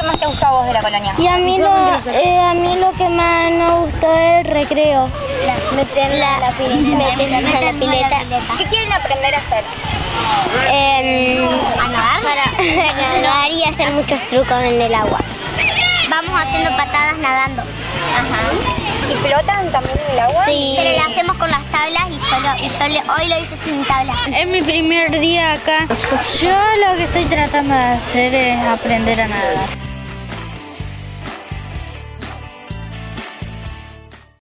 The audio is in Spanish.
que más te gustó a vos de la colonia? Y a mí lo que más nos gustó es el recreo. Meternos a la pileta. ¿Qué quieren aprender a hacer? ¿A nadar? Para nadar y hacer muchos trucos en el agua. Vamos haciendo patadas nadando. Ajá. ¿Y flotan también en el agua? Sí. Pero lo hacemos con las tablas y hoy lo hice sin tablas. Es mi primer día acá. Yo lo que estoy tratando de hacer es aprender a nadar.